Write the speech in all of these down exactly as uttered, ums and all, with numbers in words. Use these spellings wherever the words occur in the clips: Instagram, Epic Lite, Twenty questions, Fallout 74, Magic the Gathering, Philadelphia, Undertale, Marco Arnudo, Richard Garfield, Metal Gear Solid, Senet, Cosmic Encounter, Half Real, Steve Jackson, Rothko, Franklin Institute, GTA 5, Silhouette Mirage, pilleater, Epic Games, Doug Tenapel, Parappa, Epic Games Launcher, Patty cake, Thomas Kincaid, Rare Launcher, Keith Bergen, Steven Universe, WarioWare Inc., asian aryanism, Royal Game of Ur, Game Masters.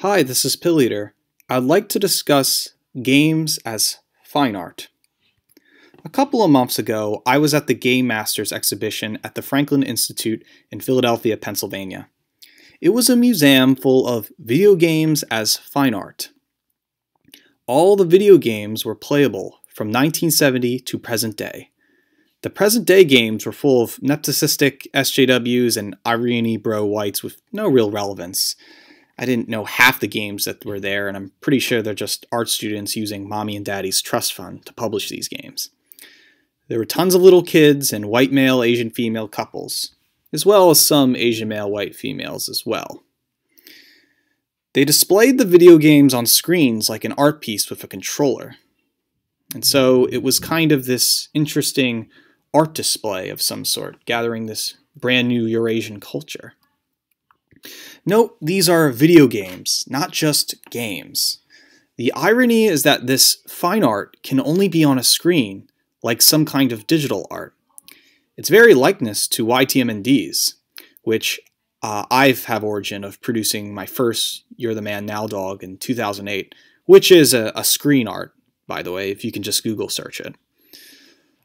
Hi, this is pilleater. I'd like to discuss games as fine art. A couple of months ago, I was at the Game Masters exhibition at the Franklin Institute in Philadelphia, Pennsylvania. It was a museum full of video games as fine art. All the video games were playable from nineteen seventy to present day. The present day games were full of neptisistic S J Ws and Irene bro whites with no real relevance. I didn't know half the games that were there, and I'm pretty sure they're just art students using mommy and daddy's trust fund to publish these games. There were tons of little kids and white male Asian female couples, as well as some Asian male white females as well. They displayed the video games on screens like an art piece with a controller. And so it was kind of this interesting art display of some sort, gathering this brand new Eurasian culture. Note, these are video games, not just games. The irony is that this fine art can only be on a screen, like some kind of digital art. It's very likeness to Y T M N Ds, which uh, I have origin of producing my first You're the Man Now Dog in two thousand eight, which is a, a screen art, by the way, if you can just Google search it.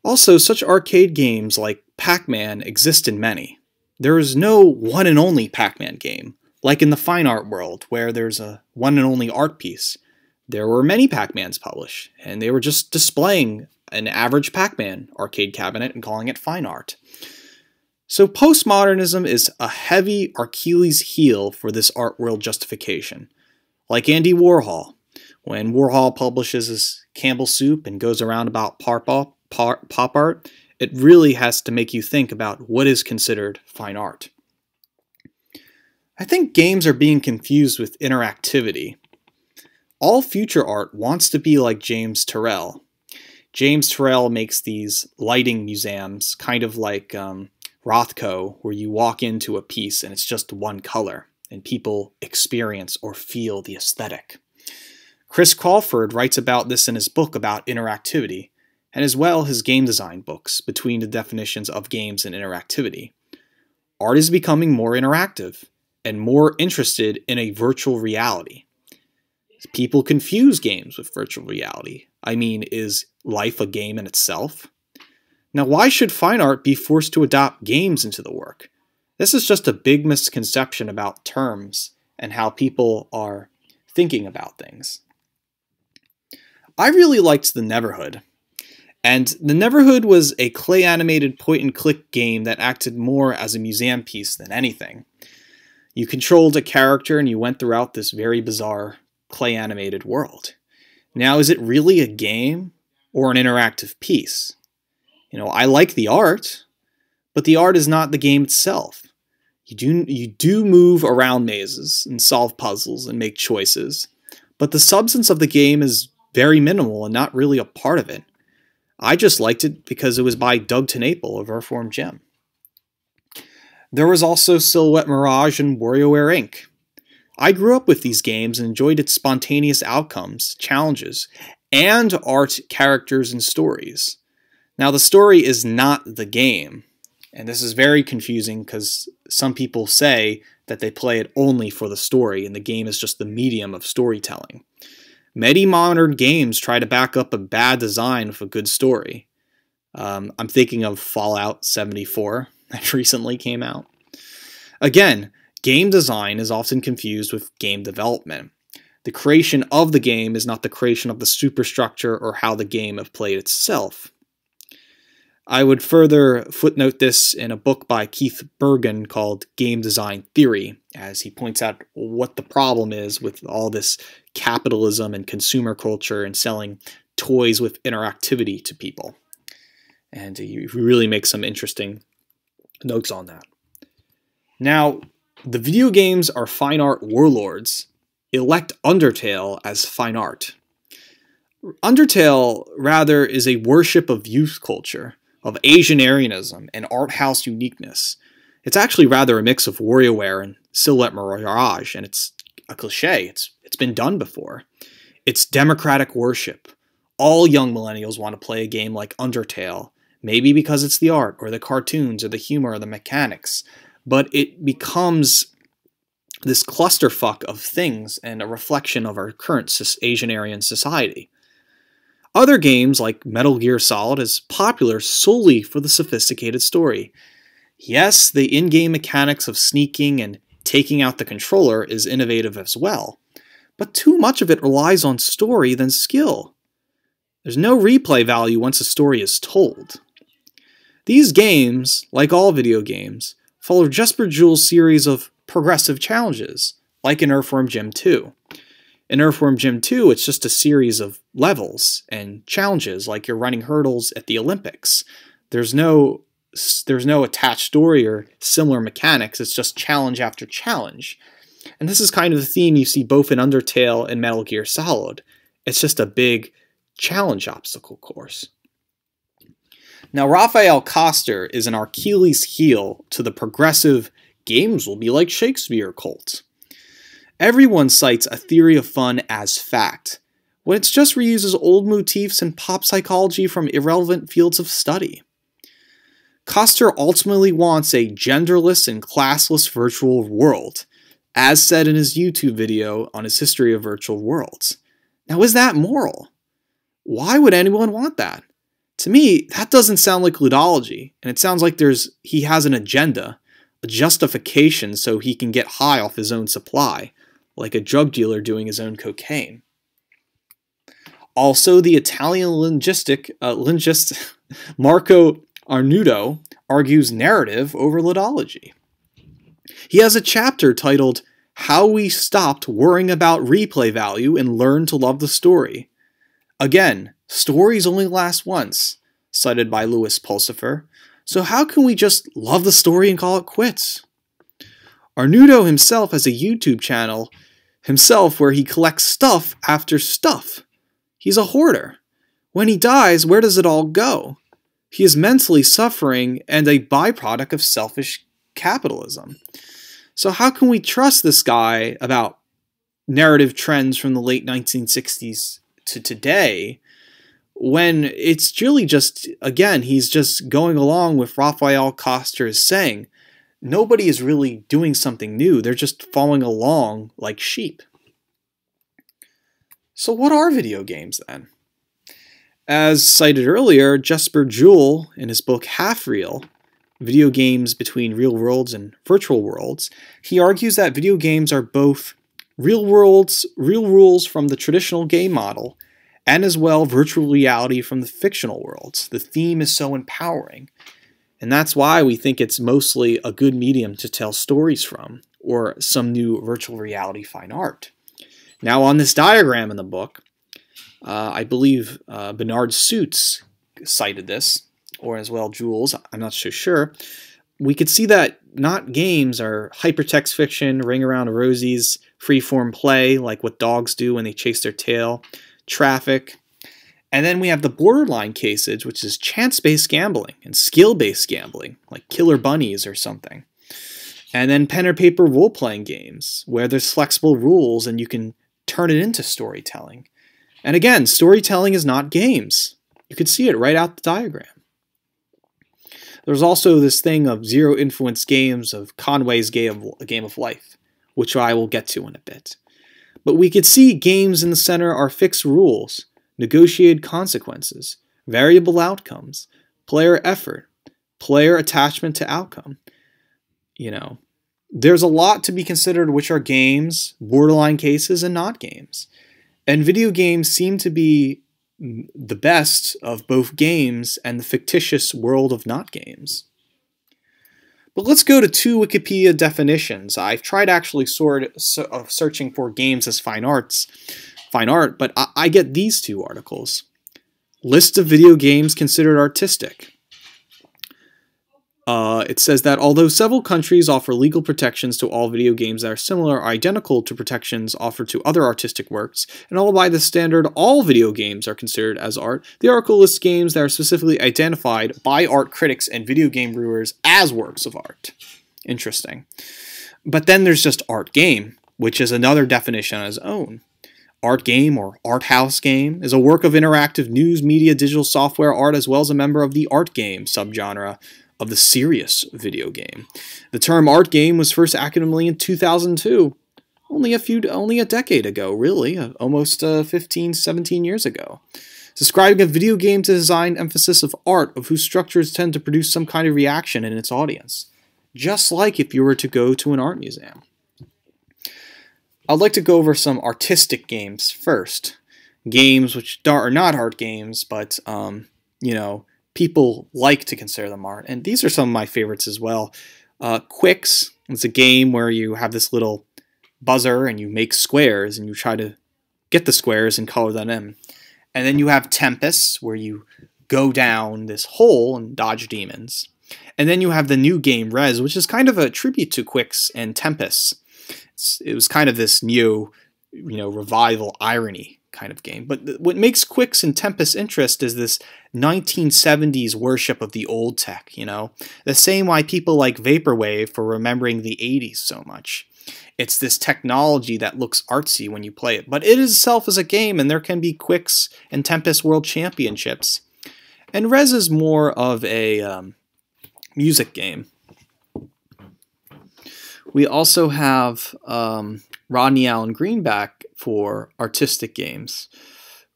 Also, such arcade games like Pac-Man exist in many. There is no one and only Pac-Man game, like in the fine art world, where there's a one and only art piece. There were many Pac-Mans published, and they were just displaying an average Pac-Man arcade cabinet and calling it fine art. So postmodernism is a heavy Achilles heel for this art world justification. Like Andy Warhol, when Warhol publishes his Campbell's Soup and goes around about pop art, it really has to make you think about what is considered fine art. I think games are being confused with interactivity. All future art wants to be like James Turrell. James Turrell makes these lighting museums, kind of like um, Rothko, where you walk into a piece and it's just one color, and people experience or feel the aesthetic. Chris Crawford writes about this in his book about interactivity, and as well his game design books, between the definitions of games and interactivity. Art is becoming more interactive, and more interested in a virtual reality. People confuse games with virtual reality. I mean, is life a game in itself? Now, why should fine art be forced to adopt games into the work? This is just a big misconception about terms, and how people are thinking about things. I really liked The Neverhood. And The Neverhood was a clay-animated point-and-click game that acted more as a museum piece than anything. You controlled a character and you went throughout this very bizarre clay-animated world. Now, is it really a game or an interactive piece? You know, I like the art, but the art is not the game itself. You do, you do move around mazes and solve puzzles and make choices, but the substance of the game is very minimal and not really a part of it. I just liked it because it was by Doug Tenapel of Earthworm Jim. There was also Silhouette Mirage and WarioWare Incorporated. I grew up with these games and enjoyed its spontaneous outcomes, challenges, and art, characters, and stories. Now, the story is not the game, and this is very confusing because some people say that they play it only for the story and the game is just the medium of storytelling. Many modern games try to back up a bad design with a good story. Um, I'm thinking of Fallout seventy-four that recently came out. Again, game design is often confused with game development. The creation of the game is not the creation of the superstructure or how the game is played itself. I would further footnote this in a book by Keith Bergen called Game Design Theory, as he points out what the problem is with all this capitalism and consumer culture and selling toys with interactivity to people. And he really makes some interesting notes on that. Now, the video games are fine art warlords. Elect Undertale as fine art. Undertale, rather, is a worship of youth culture, of Asian Aryanism and art house uniqueness. It's actually rather a mix of WarioWare and Silhouette Mirage, and it's a cliche. It's it's been done before. It's democratic worship. All young millennials want to play a game like Undertale, maybe because it's the art or the cartoons or the humor or the mechanics, but it becomes this clusterfuck of things and a reflection of our current Asian Aryan society. Other games, like Metal Gear Solid, is popular solely for the sophisticated story. Yes, the in-game mechanics of sneaking and taking out the controller is innovative as well, but too much of it relies on story than skill. There's no replay value once a story is told. These games, like all video games, follow Jesper Juul's series of progressive challenges, like in Earthworm Jim two. In Earthworm Jim two, it's just a series of levels and challenges, like you're running hurdles at the Olympics. There's no, there's no attached story or similar mechanics, it's just challenge after challenge. And this is kind of the theme you see both in Undertale and Metal Gear Solid. It's just a big challenge obstacle course. Now, Raph Koster is an Achilles heel to the progressive games will be like Shakespeare cult. Everyone cites a theory of fun as fact, when it just reuses old motifs and pop psychology from irrelevant fields of study. Koster ultimately wants a genderless and classless virtual world, as said in his YouTube video on his history of virtual worlds. Now, is that moral? Why would anyone want that? To me, that doesn't sound like ludology, and it sounds like there's he has an agenda, a justification so he can get high off his own supply, like a drug dealer doing his own cocaine. Also, the Italian linguistic, uh, linguist Marco Arnudo argues narrative over ludology. He has a chapter titled, How We Stopped Worrying About Replay Value and Learned to Love the Story. Again, stories only last once, cited by Lewis Pulsipher, so how can we just love the story and call it quits? Arnudo himself has a YouTube channel himself where he collects stuff after stuff. He's a hoarder. When he dies, where does it all go? He is mentally suffering and a byproduct of selfish capitalism. So how can we trust this guy about narrative trends from the late nineteen sixties to today, when it's really just, again, he's just going along with Raph Koster is saying, nobody is really doing something new, they're just following along like sheep. So what are video games then? As cited earlier, Jesper Juul, in his book Half Real, Video Games Between Real Worlds and Virtual Worlds, he argues that video games are both real worlds, real rules from the traditional game model, and as well virtual reality from the fictional worlds. The theme is so empowering, and that's why we think it's mostly a good medium to tell stories from, or some new virtual reality fine art. Now, on this diagram in the book, uh, I believe uh, Bernard Suits cited this, or as well Jules, I'm not so sure, we could see that not games are hypertext fiction, ring around rosies, freeform play, like what dogs do when they chase their tail, traffic, and then we have the borderline cases, which is chance-based gambling and skill-based gambling, like Killer Bunnies or something. And then pen or paper role-playing games, where there's flexible rules and you can turn it into storytelling. And again, storytelling is not games. You can see it right out the diagram. There's also this thing of zero-influence games of Conway's Game of Life, which I will get to in a bit. But we could see games in the center are fixed rules, negotiated consequences, variable outcomes, player effort, player attachment to outcome. You know, there's a lot to be considered which are games, borderline cases, and not games. And video games seem to be the best of both games and the fictitious world of not games. But let's go to two Wikipedia definitions. I've tried actually sort of searching for games as fine arts, fine art, but I, I get these two articles. List of video games considered artistic. Uh, it says that although several countries offer legal protections to all video games that are similar or identical to protections offered to other artistic works, and all by the standard all video games are considered as art, the article lists games that are specifically identified by art critics and video game reviewers as works of art. Interesting. But then there's just art game, which is another definition on its own. Art game or art house game is a work of interactive news, media, digital software art, as well as a member of the art game subgenre of the serious video game. The term art game was first academically in two thousand two, only a few, only a decade ago, really, almost uh, fifteen, seventeen years ago. Describing a video game to design emphasis of art, of whose structures tend to produce some kind of reaction in its audience. Just like if you were to go to an art museum. I'd like to go over some artistic games first. Games which are not art games, but, um, you know, people like to consider them art. And these are some of my favorites as well. Uh, Quicks is a game where you have this little buzzer and you make squares and you try to get the squares and color them in. And then you have Tempests, where you go down this hole and dodge demons. And then you have the new game, Rez, which is kind of a tribute to Quicks and Tempests. It's, it was kind of this new, you know, revival irony kind of game. But what makes Quicks and Tempests interest is this nineteen seventies worship of the old tech, you know? The same why people like Vaporwave for remembering the eighties so much. It's this technology that looks artsy when you play it, but it itself is a game, and there can be Quicks and Tempest World Championships. And Rez is more of a um, music game. We also have um, Rodney Allen Greenback for artistic games.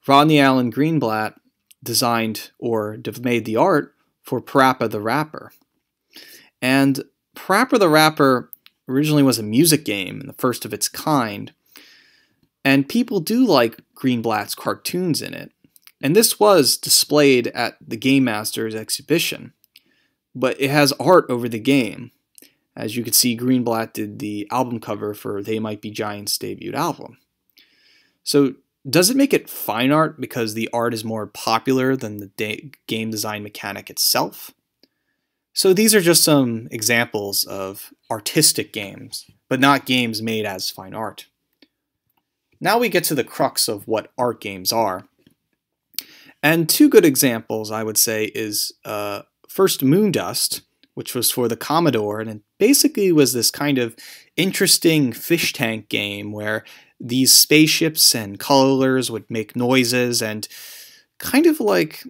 Rodney Allen Greenblatt designed or made the art for Parappa the Rapper. And Parappa the Rapper originally was a music game, and the first of its kind. And people do like Greenblatt's cartoons in it. And this was displayed at the Game Masters exhibition. But it has art over the game. As you can see, Greenblatt did the album cover for They Might Be Giants' debut album. So does it make it fine art because the art is more popular than the de- game design mechanic itself? So these are just some examples of artistic games, but not games made as fine art. Now we get to the crux of what art games are. And two good examples, I would say, is uh, first Moondust, which was for the Commodore, and it basically was this kind of interesting fish tank game where these spaceships and colors would make noises and kind of like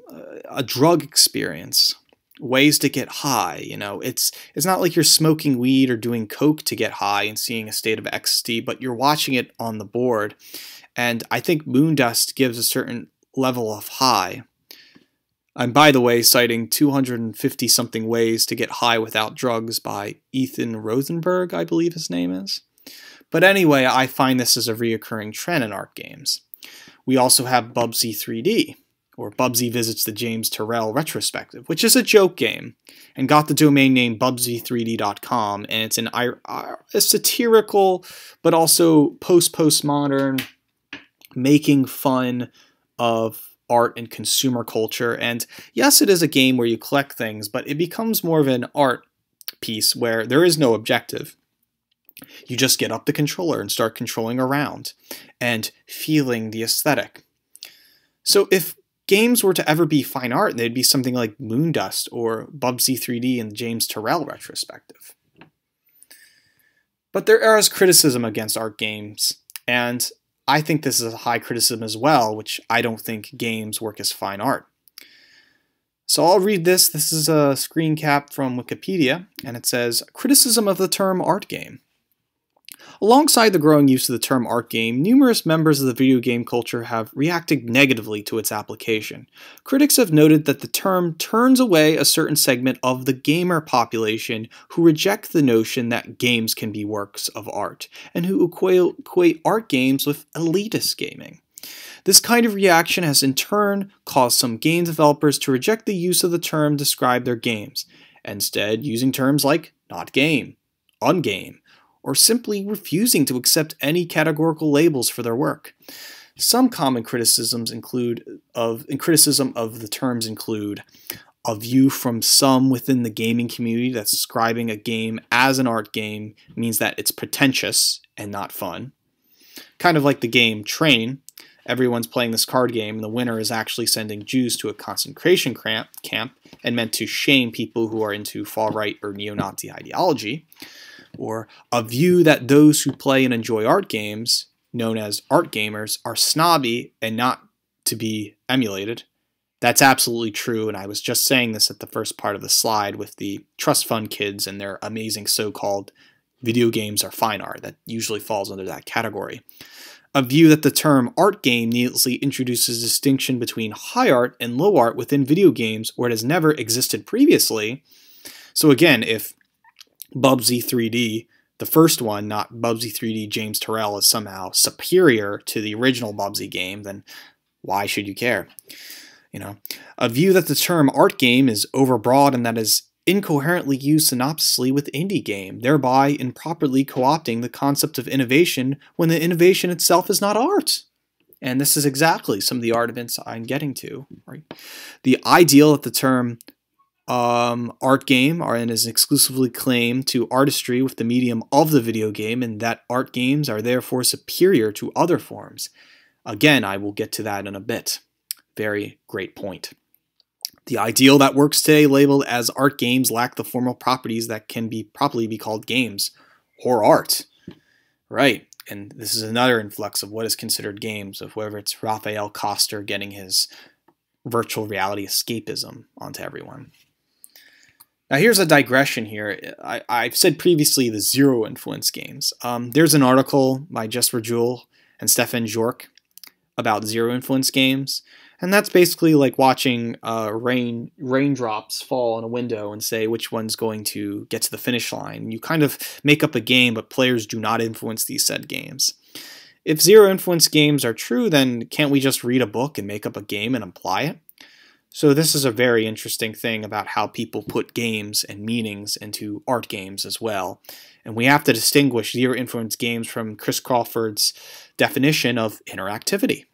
a drug experience. Ways to get high, you know, it's it's not like you're smoking weed or doing coke to get high and seeing a state of ecstasy, but you're watching it on the board. And I think Moondust gives a certain level of high. And by the way, citing two hundred fifty something ways to get high without drugs by Ethan Rosenberg, I believe his name is. But anyway, I find this as a reoccurring trend in art games. We also have Bubsy three D. Or Bubsy Visits the James Turrell Retrospective, which is a joke game, and got the domain name Bubsy three D dot com, and it's an, a satirical, but also post-postmodern, making fun of art and consumer culture, and yes, it is a game where you collect things, but it becomes more of an art piece where there is no objective. You just get up the controller and start controlling around, and feeling the aesthetic. So if games were to ever be fine art, they'd be something like Moondust or Bubsy three D and the James Turrell Retrospective. But there is criticism against art games, and I think this is a high criticism as well, which I don't think games work as fine art. So I'll read this. This is a screen cap from Wikipedia, and it says, "Criticism of the term art game. Alongside the growing use of the term art game, numerous members of the video game culture have reacted negatively to its application. Critics have noted that the term turns away a certain segment of the gamer population who reject the notion that games can be works of art, and who equate art games with elitist gaming. This kind of reaction has in turn caused some game developers to reject the use of the term to describe their games, instead using terms like not game, ungame, or simply refusing to accept any categorical labels for their work. Some common criticisms include of and criticism of the terms include a view from some within the gaming community that describing a game as an art game means that it's pretentious and not fun. Kind of like the game Train. Everyone's playing this card game, and the winner is actually sending Jews to a concentration camp and meant to shame people who are into far-right or neo-Nazi ideology. Or a view that those who play and enjoy art games, known as art gamers, are snobby and not to be emulated, That's absolutely true, and I was just saying this at the first part of the slide with the trust fund kids and their amazing so-called video games are fine art. That usually falls under that category. A view that the term art game needlessly introduces a distinction between high art and low art within video games where it has never existed previously. So again, if Bubsy three D, the first one, not Bubsy three D James Turrell, is somehow superior to the original Bubsy game, then why should you care? You know, a view that the term art game is overbroad and that is incoherently used synopsisly with indie game, thereby improperly co-opting the concept of innovation when the innovation itself is not art. And this is exactly some of the arguments I'm getting to, right? The ideal that the term um, art game are and is exclusively claimed to artistry with the medium of the video game, and that art games are therefore superior to other forms. Again, I will get to that in a bit. Very great point. The ideal that works today labeled as art games lack the formal properties that can be properly be called games or art. Right. And this is another influx of what is considered games, of whether it's Raphael Koster getting his virtual reality escapism onto everyone. Now here's a digression here. I, I've said previously the zero influence games. Um, there's an article by Jesper Juul and Stefan Jork about zero influence games. And that's basically like watching uh, rain raindrops fall on a window and say which one's going to get to the finish line. You kind of make up a game, but players do not influence these said games. If zero influence games are true, then can't we just read a book and make up a game and apply it? So this is a very interesting thing about how people put games and meanings into art games as well. And we have to distinguish zero influence games from Chris Crawford's definition of interactivity.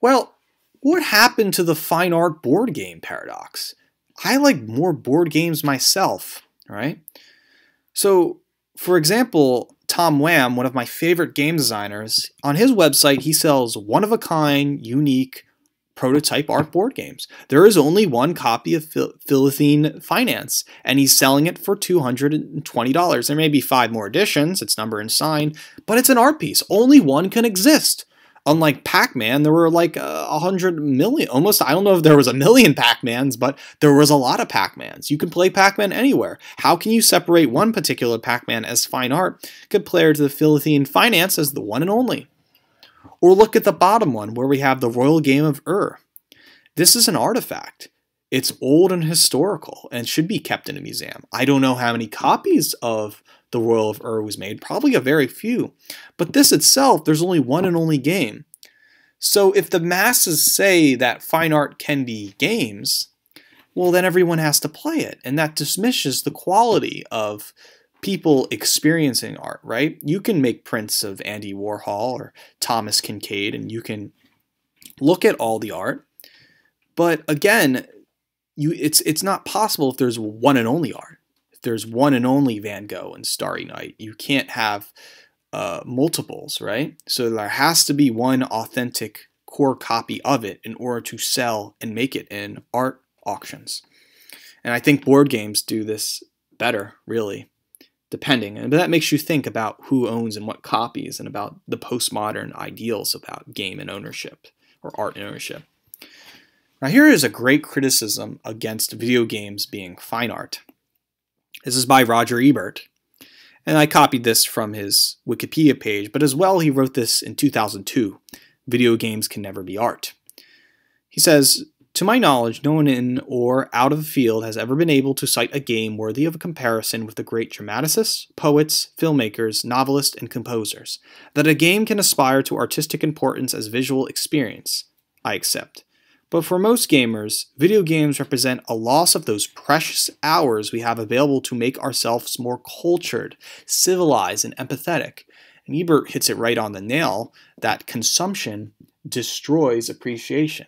Well, what happened to the fine art board game paradox? I like more board games myself, right? So, for example, Tom Wham, one of my favorite game designers, on his website he sells one-of-a-kind, unique, prototype art board games. There is only one copy of Philithine Finance, and he's selling it for two hundred twenty dollars. There may be five more editions, it's number and sign, but it's an art piece. Only one can exist. Unlike Pac-Man, there were like a hundred million, almost, I don't know if there was a million Pac-Mans, but there was a lot of Pac-Mans. You can play Pac-Man anywhere. How can you separate one particular Pac-Man as fine art compared to the Philithine Finance as the one and only? Or look at the bottom one where we have the Royal Game of Ur. This is an artifact. It's old and historical and should be kept in a museum. I don't know how many copies of the Royal of Ur was made, probably a very few. But this itself, there's only one and only game. So if the masses say that fine art can be games, well then everyone has to play it. And that diminishes the quality of people experiencing art, right? You can make prints of Andy Warhol or Thomas Kincaid and you can look at all the art. But again, you it's it's not possible if there's one and only art. There's one and only Van Gogh and Starry Night. You can't have uh, multiples, right? So there has to be one authentic core copy of it in order to sell and make it in art auctions. And I think board games do this better, really, depending. And that makes you think about who owns and what copies and about the postmodern ideals about game and ownership or art and ownership. Now here is a great criticism against video games being fine art. This is by Roger Ebert, and I copied this from his Wikipedia page, but as well he wrote this in two thousand two, Video Games Can Never Be Art. He says, to my knowledge, no one in or out of the field has ever been able to cite a game worthy of a comparison with the great dramatists, poets, filmmakers, novelists, and composers. That a game can aspire to artistic importance as visual experience, I accept. But for most gamers, video games represent a loss of those precious hours we have available to make ourselves more cultured, civilized, and empathetic. And Ebert hits it right on the nail that consumption destroys appreciation.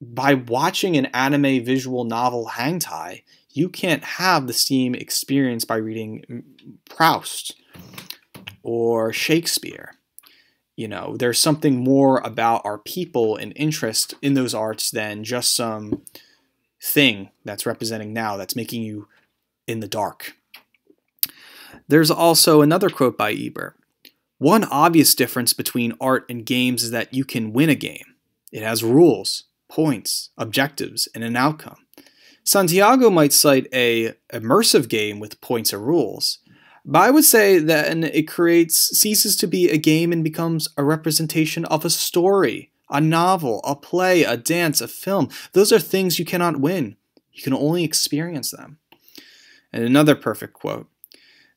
By watching an anime visual novel hentai, you can't have the same experience by reading Proust or Shakespeare. You know, there's something more about our people and interest in those arts than just some thing that's representing now that's making you in the dark. There's also another quote by Ebert. One obvious difference between art and games is that you can win a game. It has rules, points, objectives, and an outcome. Santiago might cite a immersive game with points or rules, but I would say that it creates, ceases to be a game and becomes a representation of a story, a novel, a play, a dance, a film. Those are things you cannot win. You can only experience them. And another perfect quote.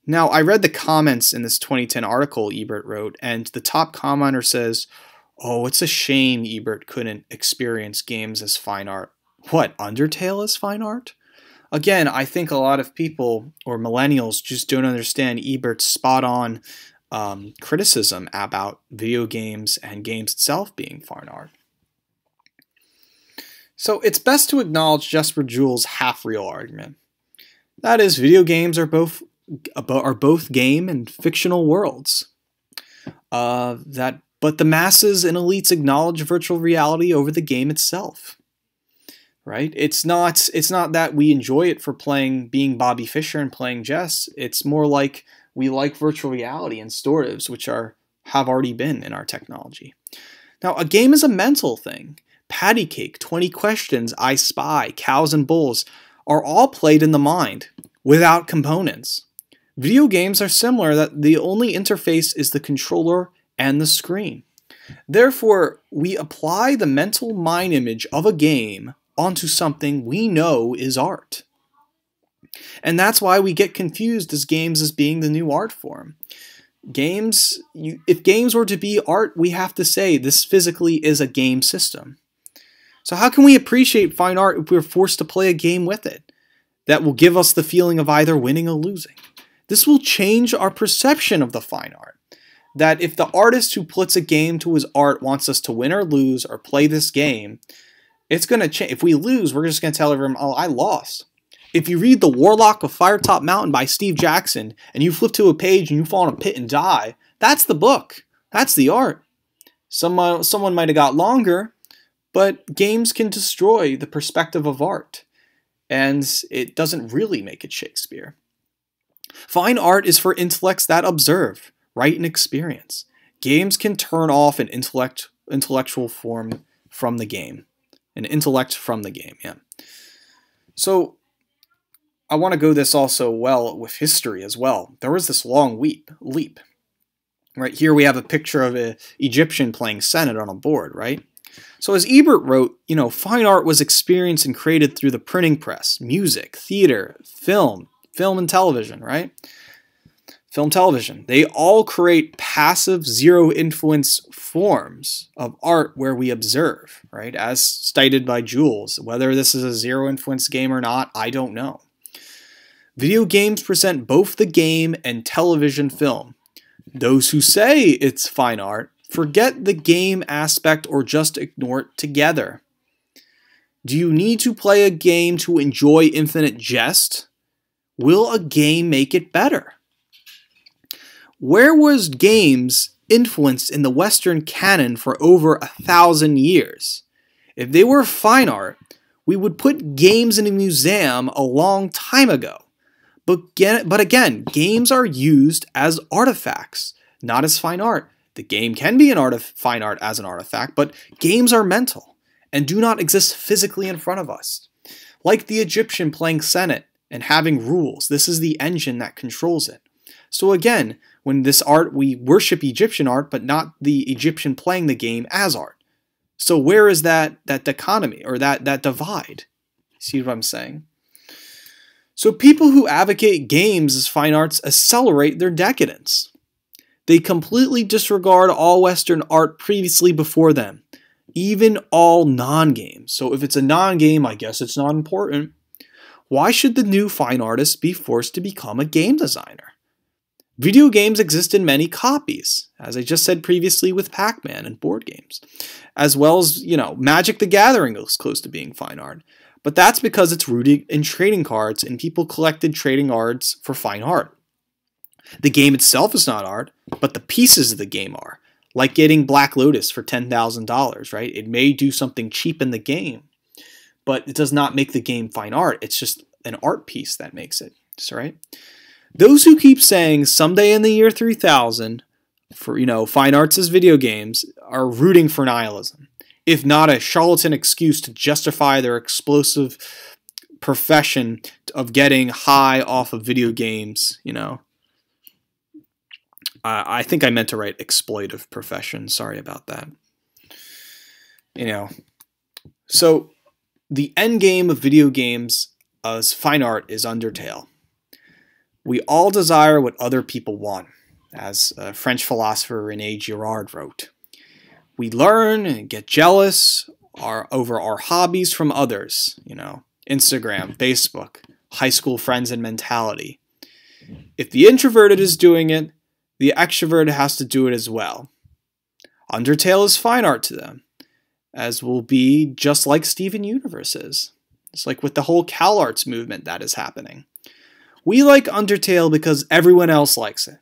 Now, I read the comments in this twenty ten article Ebert wrote, and the top commenter says, "Oh, it's a shame Ebert couldn't experience games as fine art." What, Undertale is fine art? Again, I think a lot of people, or millennials, just don't understand Ebert's spot-on um, criticism about video games and games itself being fine art. So it's best to acknowledge Jesper Juul's half real argument. That is, video games are both are both game and fictional worlds. Uh, that, but the masses and elites acknowledge virtual reality over the game itself. Right? It's not, it's not that we enjoy it for playing, being Bobby Fischer and playing Jess. It's more like we like virtual reality and storatives, which are, have already been in our technology. Now, a game is a mental thing. Patty Cake, twenty questions, I Spy, Cows and Bulls are all played in the mind, without components. Video games are similar, that the only interface is the controller and the screen. Therefore, we apply the mental mind image of a game onto something we know is art. And that's why we get confused as games as being the new art form. Games, you, if games were to be art, we have to say this physically is a game system. So how can we appreciate fine art if we're forced to play a game with it that will give us the feeling of either winning or losing? This will change our perception of the fine art. That if the artist who puts a game to his art wants us to win or lose or play this game, it's going to change. If we lose, we're just going to tell everyone, oh, I lost. If you read The Warlock of Firetop Mountain by Steve Jackson and you flip to a page and you fall in a pit and die, that's the book. That's the art. Some, uh, someone might have got longer, but games can destroy the perspective of art. And it doesn't really make it Shakespeare. Fine art is for intellects that observe, write, and experience. Games can turn off an intellect, intellectual form from the game. An intellect from the game, yeah. So I want to go this also well with history as well. There was this long weep, leap. Right here we have a picture of an Egyptian playing Senet on a board, right? So as Ebert wrote, you know, fine art was experienced and created through the printing press, music, theater, film, film and television, right? Film, television. They all create passive, zero-influence forms of art where we observe, right? As stated by Jules. Whether this is a zero-influence game or not, I don't know. Video games present both the game and television film. Those who say it's fine art forget the game aspect or just ignore it together. Do you need to play a game to enjoy infinite jest? Will a game make it better? Where was games influenced in the Western canon for over a thousand years? If they were fine art, we would put games in a museum a long time ago. But, get, but again, games are used as artifacts, not as fine art. The game can be an art of fine art as an artifact, but games are mental and do not exist physically in front of us. Like the Egyptian playing Senet and having rules, this is the engine that controls it. So again, when this art, we worship Egyptian art, but not the Egyptian playing the game as art. So where is that that dichotomy or that, that divide? See what I'm saying? So people who advocate games as fine arts accelerate their decadence. They completely disregard all Western art previously before them, even all non-games. So if it's a non-game, I guess it's not important. Why should the new fine artist be forced to become a game designer? Video games exist in many copies, as I just said previously with Pac-Man and board games, as well as, you know, Magic the Gathering looks close to being fine art, but that's because it's rooted in trading cards and people collected trading cards for fine art. The game itself is not art, but the pieces of the game are, like getting Black Lotus for ten thousand dollars, right? It may do something cheap in the game, but it does not make the game fine art. It's just an art piece that makes it, right? Those who keep saying someday in the year three thousand, for, you know, fine arts as video games, are rooting for nihilism. if not a charlatan excuse to justify their explosive profession of getting high off of video games, you know. Uh, I think I meant to write exploitive profession. Sorry about that. You know, so the end game of video games as fine art is Undertale. We all desire what other people want, as uh, French philosopher René Girard wrote. We learn and get jealous our, over our hobbies from others, you know, Instagram, Facebook, high school friends and mentality. If the introverted is doing it, the extrovert has to do it as well. Undertale is fine art to them, as will be just like Steven Universe is. It's like with the whole CalArts movement that is happening. We like Undertale because everyone else likes it.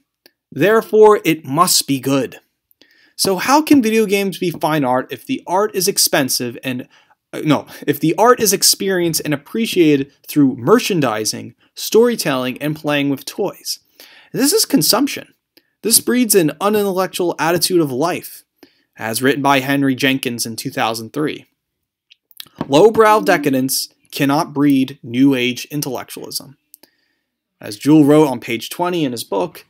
Therefore, it must be good. So how can video games be fine art if the art is expensive and, no, if the art is experienced and appreciated through merchandising, storytelling, and playing with toys? This is consumption. This breeds an unintellectual attitude of life, as written by Henry Jenkins in two thousand three. Lowbrow decadence cannot breed New Age intellectualism. As Juul wrote on page twenty in his book,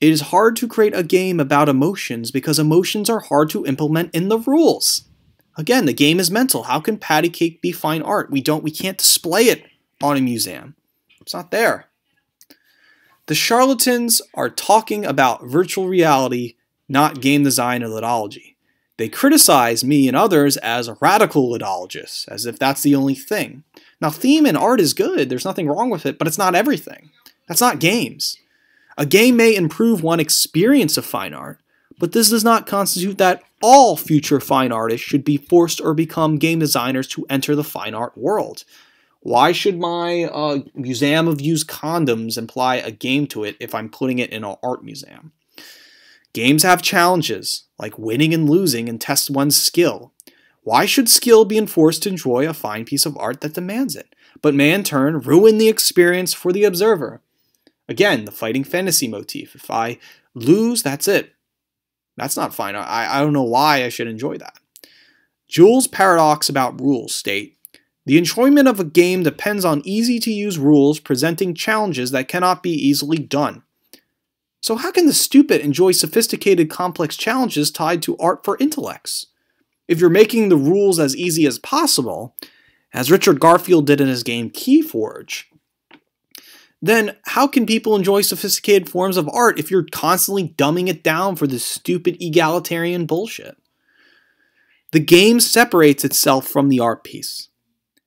it is hard to create a game about emotions because emotions are hard to implement in the rules. Again, the game is mental. How can Patty Cake be fine art? We don't, we can't display it on a museum. It's not there. The charlatans are talking about virtual reality, not game design or ludology. They criticize me and others as radical ludologists, as if that's the only thing. Now, theme and art is good. There's nothing wrong with it, but it's not everything. That's not games. A game may improve one experience of fine art, but this does not constitute that all future fine artists should be forced or become game designers to enter the fine art world. Why should my uh, museum of used condoms imply a game to it if I'm putting it in an art museum? Games have challenges, like winning and losing, and test one's skill. Why should skill be enforced to enjoy a fine piece of art that demands it, but may in turn ruin the experience for the observer? Again, the fighting fantasy motif. If I lose, that's it. That's not fine. I, I don't know why I should enjoy that. Juul's paradox about rules state, the enjoyment of a game depends on easy-to-use rules presenting challenges that cannot be easily done. So how can the stupid enjoy sophisticated, complex challenges tied to art for intellects? If you're making the rules as easy as possible, as Richard Garfield did in his game Keyforge, then how can people enjoy sophisticated forms of art if you're constantly dumbing it down for this stupid egalitarian bullshit? The game separates itself from the art piece.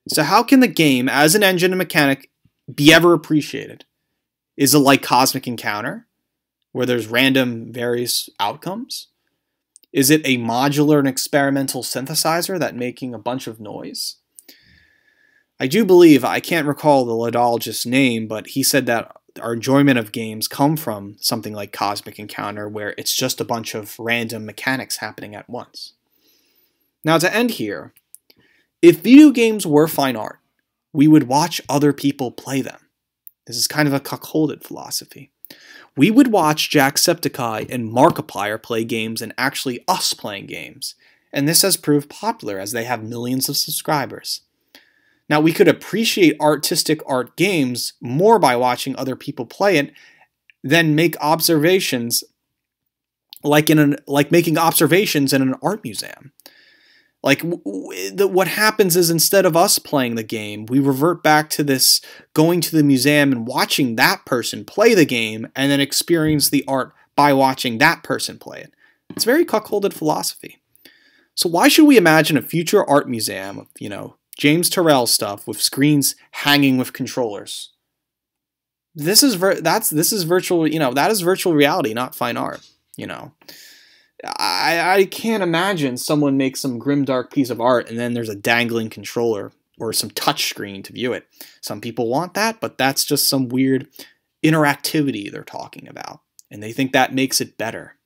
So how can the game, as an engine and mechanic, be ever appreciated? Is it like Cosmic Encounter, where there's random various outcomes? Is it a modular and experimental synthesizer that making a bunch of noise? I do believe, I can't recall the ludologist's name, but he said that our enjoyment of games come from something like Cosmic Encounter, where it's just a bunch of random mechanics happening at once. Now to end here, if video games were fine art, we would watch other people play them. This is kind of a cuckolded philosophy. We would watch Jacksepticeye and Markiplier play games and actually us playing games, and this has proved popular as they have millions of subscribers. Now we could appreciate artistic art games more by watching other people play it than make observations like in an, like making observations in an art museum. Like, what happens is instead of us playing the game, we revert back to this going to the museum and watching that person play the game and then experience the art by watching that person play it. It's very cuckolded philosophy. So why should we imagine a future art museum of, you know, James Turrell stuff with screens hanging with controllers? This is, that's, this is virtual, you know, that is virtual reality, not fine art, you know. I, I can't imagine someone makes some grimdark piece of art and then there's a dangling controller or some touch screen to view it. Some people want that, but that's just some weird interactivity they're talking about, and they think that makes it better.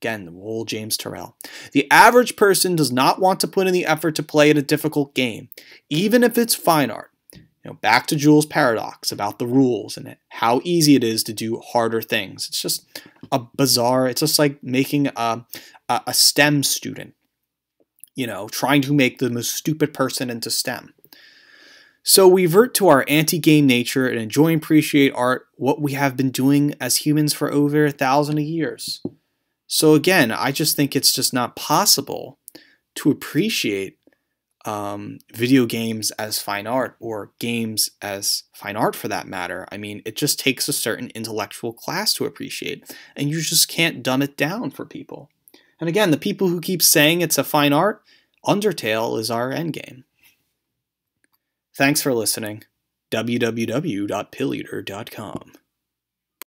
Again, the old James Turrell. The average person does not want to put in the effort to play at a difficult game, even if it's fine art. You know, back to Juul's paradox about the rules and how easy it is to do harder things. It's just a bizarre, it's just like making a, a STEM student. you know, trying to make the most stupid person into STEM. So we revert to our anti-game nature and enjoy and appreciate art, what we have been doing as humans for over a thousand years. So again, I just think it's just not possible to appreciate um, video games as fine art, or games as fine art for that matter. I mean, it just takes a certain intellectual class to appreciate, and you just can't dumb it down for people. And again, the people who keep saying it's a fine art, Undertale is our endgame. Thanks for listening. w w w dot pilleater dot com